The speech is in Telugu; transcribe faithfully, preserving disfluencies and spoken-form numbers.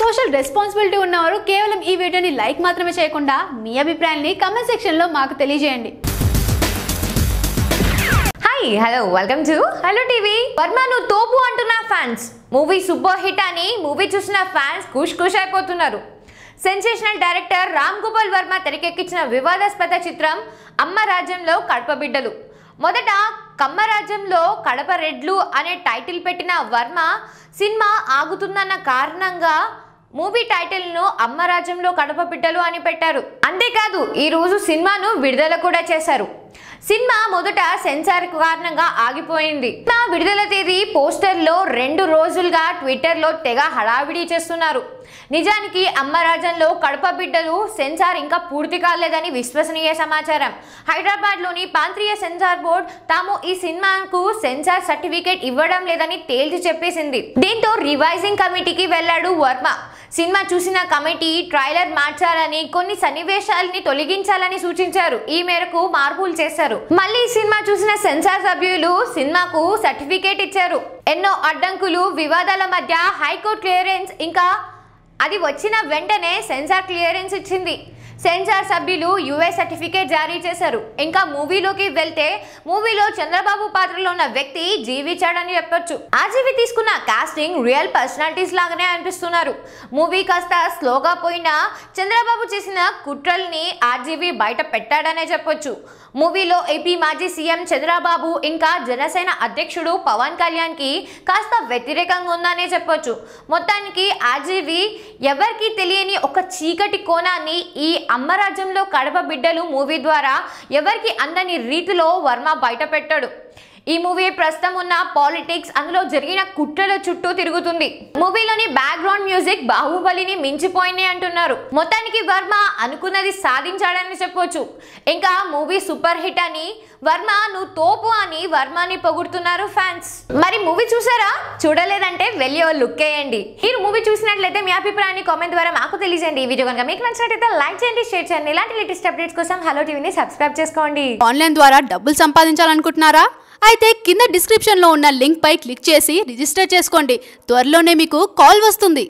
సోషల్ రెస్పాన్సిబిలిటీ ఉన్నవారు కేవలం ఈ వీడియోని లైక్ మాత్రమే చేయకుండా మీ అభిప్రాయాన్ని కామెంట్ సెక్షన్ లో మాకు తెలియజేయండి. Hi, hello, welcome to Hello T V. Varma nu topu antuna fans, movie super hit ani movie chusina fans kush kush ayipotunnaru. Sensational director Ram Gopal Varma terekekkichina vivadaspata chitram Amma Rajyam Lo Kadapa Biddalu. Modata Amma Rajyam Lo Kadapa Redlu ane title pettina Varma cinema agutunnanna karananga movie title nu Amma Rajyam Lo Kadapa Biddalu ani pettaru. Ante kaadu ee roju cinema nu vidudala kuda chesaru. Cinema మొదట సెన్సార్ కారణంగా ఆగిపోయింది. నా విడుదల తేదీ పోస్టర్ లో రెండు రోజులుగా ట్విట్టర్ లో తెగ హడావిడి చేస్తున్నారు. నిజానికి అమ్మ రాజన్ లో కడప బిడ్డలు సెన్సార్ ఇంకా పూర్తి కాలేదని విశ్వసనీయ సమాచారం. హైదరాబాద్ లోని ప్రాంతీయ సెన్సార్ బోర్డు తాము ఈ సినిమాకు సెన్సార్ సర్టిఫికేట్ ఇవ్వడం లేదని తేల్చి చెప్పేసింది. దీంతో రివైజింగ్ కమిటీకి వెళ్లాడు వర్మ. సినిమా చూసిన కమిటీ ట్రైలర్ మార్చాలని, కొన్ని సన్నివేశాలని తొలగించాలని సూచించారు. ఈ మేరకు మార్పులు చేశారు. మళ్ళీ సినిమా చూసిన సెన్సార్ సభ్యులు సినిమాకు సర్టిఫికేట్ ఇచ్చారు. ఎన్నో అడ్డంకులు, వివాదాల మధ్య హైకోర్టు క్లియరెన్స్, ఇంకా అది వచ్చిన వెంటనే సెన్సార్ క్లియరెన్స్ ఇచ్చింది. సెన్సార్ సభ్యులు యుఏ సర్టిఫికేట్ జారీ చేశారు. ఇంకా మూవీలోకి వెళ్తే మూవీలో చంద్రబాబు పాత్రలో ఉన్న వ్యక్తి జీవించాడని చెప్పొచ్చు. ఆర్జీవి తీసుకున్న కాస్టింగ్ రియల్ పర్సనాలిటీస్ లాగానే అనిపిస్తున్నారు. మూవీ కాస్త స్లోగా పోయినా చంద్రబాబు చేసిన కుట్రల్ని ఆర్జీవి బయట పెట్టాడనే చెప్పొచ్చు. మూవీలో ఏపీ మాజీ సీఎం చంద్రబాబు ఇంకా జనసేన అధ్యక్షుడు పవన్ కళ్యాణ్ కి కాస్త వ్యతిరేకంగా ఉందనే చెప్పొచ్చు. మొత్తానికి ఆర్జీవి ఎవరికి తెలియని ఒక చీకటి కోణాన్ని ఈ అమ్మ రాజ్యంలో కడప బిడ్డలు మూవీ ద్వారా ఎవరికి అందని రీతిలో వర్మ బయట పెట్టాడు. ఈ మూవీ ప్రస్తుతం ఉన్న పాలిటిక్స్, అందులో జరిగిన కుట్రల చుట్టూ తిరుగుతుంది. మూవీలోని బ్యాక్గ్రౌండ్ మ్యూజిక్ బాహుబలిని మించిపోయింది అంటున్నారు. మొత్తానికి వర్మ అనుకున్నది సాధించాడని చెప్పొచ్చు. ఇంకా మూవీ సూపర్ హిట్ అని, వర్మ నువ్వు తోపు అని వర్మని పొగుడుతున్నారు ఫ్యాన్స్. మరి మూవీ చూసారా? చూడలేదంటే వెళ్ళి లుక్ వేయండి. మీరు మూవీ చూసినట్లయితే మీ అభిప్రాయాన్ని కామెంట్ ద్వారా మాకు తెలియజేయండి. ఈ వీడియో కనుక మీకు నచ్చినట్లయితే లైక్ చేయండి, షేర్ చేయండి. ఇలాంటి లేటెస్ట్ అప్డేట్స్ కోసం హలో టీవీని సబ్స్క్రైబ్ చేసుకోండి. ఆన్లైన్ ద్వారా డబ్బులు సంపాదించాలనుకుంటున్నారా? అయితే కింద డిస్క్రిప్షన్లో ఉన్న లింక్పై క్లిక్ చేసి రిజిస్టర్ చేసుకోండి. త్వరలోనే మీకు కాల్ వస్తుంది.